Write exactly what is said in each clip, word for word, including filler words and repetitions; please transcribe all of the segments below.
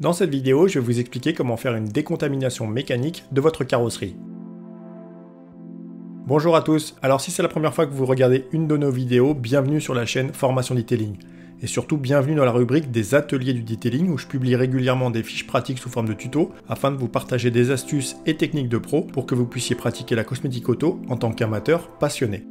Dans cette vidéo, je vais vous expliquer comment faire une décontamination mécanique de votre carrosserie. Bonjour à tous, alors si c'est la première fois que vous regardez une de nos vidéos, bienvenue sur la chaîne Formation Detailing. Et surtout bienvenue dans la rubrique des ateliers du detailing où je publie régulièrement des fiches pratiques sous forme de tutos afin de vous partager des astuces et techniques de pro pour que vous puissiez pratiquer la cosmétique auto en tant qu'amateur passionné.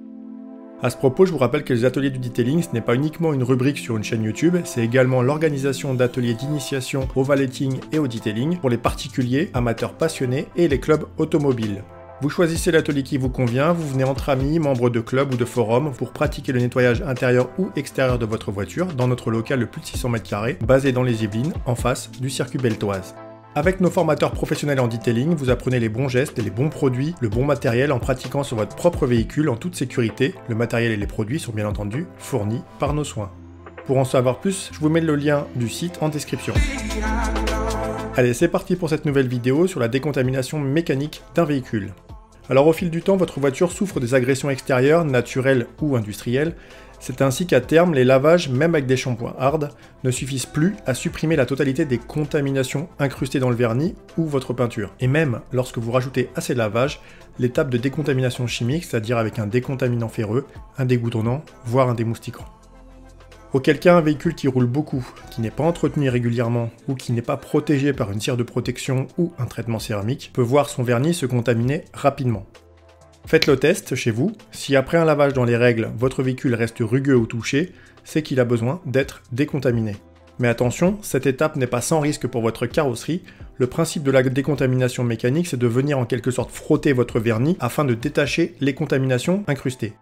A ce propos, je vous rappelle que les ateliers du detailing, ce n'est pas uniquement une rubrique sur une chaîne YouTube, c'est également l'organisation d'ateliers d'initiation au valeting et au detailing pour les particuliers, amateurs passionnés et les clubs automobiles. Vous choisissez l'atelier qui vous convient, vous venez entre amis, membres de clubs ou de forums pour pratiquer le nettoyage intérieur ou extérieur de votre voiture dans notre local de plus de six cents mètres carrés, basé dans les Yvelines, en face du circuit Beltoise. Avec nos formateurs professionnels en detailing, vous apprenez les bons gestes et les bons produits, le bon matériel en pratiquant sur votre propre véhicule en toute sécurité. Le matériel et les produits sont bien entendu fournis par nos soins. Pour en savoir plus, je vous mets le lien du site en description. Allez, c'est parti pour cette nouvelle vidéo sur la décontamination mécanique d'un véhicule. Alors au fil du temps, votre voiture souffre des agressions extérieures, naturelles ou industrielles. C'est ainsi qu'à terme, les lavages, même avec des shampoings hard, ne suffisent plus à supprimer la totalité des contaminations incrustées dans le vernis ou votre peinture. Et même lorsque vous rajoutez à ces lavages, l'étape de décontamination chimique, c'est-à-dire avec un décontaminant ferreux, un dégoutonnant, voire un démoustiquant. Auquel cas, un véhicule qui roule beaucoup, qui n'est pas entretenu régulièrement ou qui n'est pas protégé par une cire de protection ou un traitement céramique peut voir son vernis se contaminer rapidement. Faites le test chez vous, si après un lavage dans les règles, votre véhicule reste rugueux ou touché, c'est qu'il a besoin d'être décontaminé. Mais attention, cette étape n'est pas sans risque pour votre carrosserie. Le principe de la décontamination mécanique, c'est de venir en quelque sorte frotter votre vernis afin de détacher les contaminations incrustées.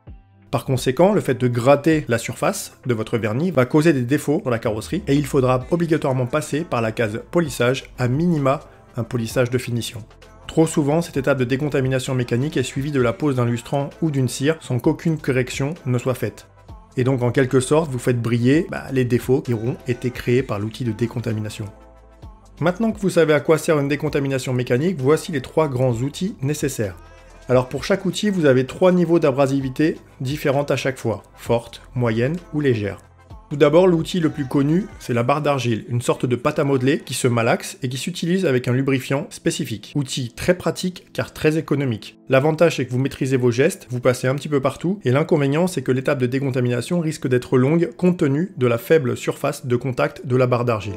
Par conséquent, le fait de gratter la surface de votre vernis va causer des défauts dans la carrosserie et il faudra obligatoirement passer par la case polissage, à minima un polissage de finition. Trop souvent, cette étape de décontamination mécanique est suivie de la pose d'un lustrant ou d'une cire sans qu'aucune correction ne soit faite. Et donc en quelque sorte, vous faites briller bah, les défauts qui auront été créés par l'outil de décontamination. Maintenant que vous savez à quoi sert une décontamination mécanique, voici les trois grands outils nécessaires. Alors pour chaque outil, vous avez trois niveaux d'abrasivité différentes à chaque fois, forte, moyenne ou légère. Tout d'abord, l'outil le plus connu, c'est la barre d'argile, une sorte de pâte à modeler qui se malaxe et qui s'utilise avec un lubrifiant spécifique. Outil très pratique car très économique. L'avantage c'est que vous maîtrisez vos gestes, vous passez un petit peu partout, et l'inconvénient c'est que l'étape de décontamination risque d'être longue compte tenu de la faible surface de contact de la barre d'argile.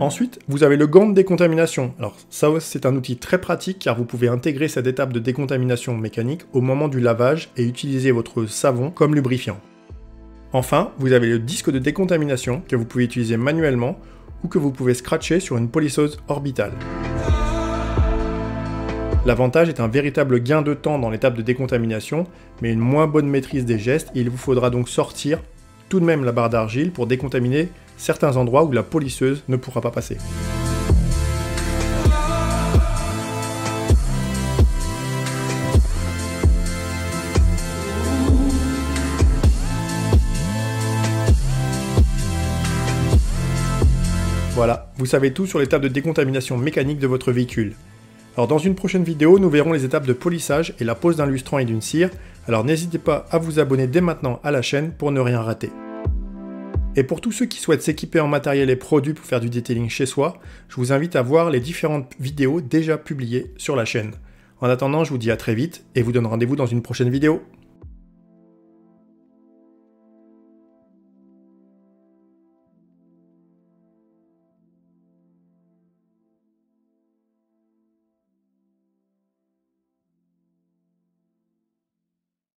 Ensuite, vous avez le gant de décontamination. Alors ça, c'est un outil très pratique car vous pouvez intégrer cette étape de décontamination mécanique au moment du lavage et utiliser votre savon comme lubrifiant. Enfin, vous avez le disque de décontamination que vous pouvez utiliser manuellement ou que vous pouvez scratcher sur une polisseuse orbitale. L'avantage est un véritable gain de temps dans l'étape de décontamination, mais une moins bonne maîtrise des gestes, et il vous faudra donc sortir tout de même la barre d'argile pour décontaminer certains endroits où la polisseuse ne pourra pas passer. Voilà, vous savez tout sur l'étape de décontamination mécanique de votre véhicule. Alors dans une prochaine vidéo, nous verrons les étapes de polissage et la pose d'un lustrant et d'une cire, alors n'hésitez pas à vous abonner dès maintenant à la chaîne pour ne rien rater. Et pour tous ceux qui souhaitent s'équiper en matériel et produits pour faire du detailing chez soi, je vous invite à voir les différentes vidéos déjà publiées sur la chaîne. En attendant, je vous dis à très vite et vous donne rendez-vous dans une prochaine vidéo.